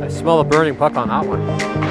I smell a burning puck on that one.